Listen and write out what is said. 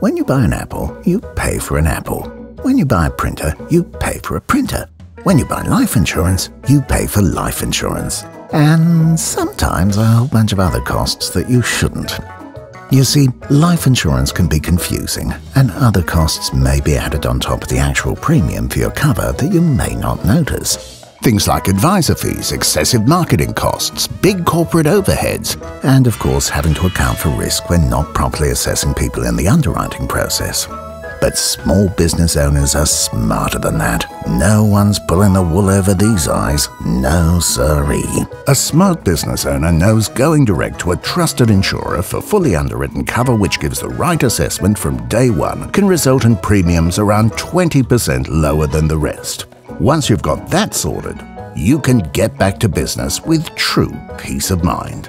When you buy an apple, you pay for an apple. When you buy a printer, you pay for a printer. When you buy life insurance, you pay for life insurance. And sometimes a whole bunch of other costs that you shouldn't. You see, life insurance can be confusing, and other costs may be added on top of the actual premium for your cover that you may not notice. Things like advisor fees, excessive marketing costs, big corporate overheads, and of course having to account for risk when not properly assessing people in the underwriting process. But small business owners are smarter than that. No one's pulling the wool over these eyes. No siree. A smart business owner knows going direct to a trusted insurer for fully underwritten cover which gives the right assessment from day one can result in premiums around 20% lower than the rest. Once you've got that sorted, you can get back to business with true peace of mind.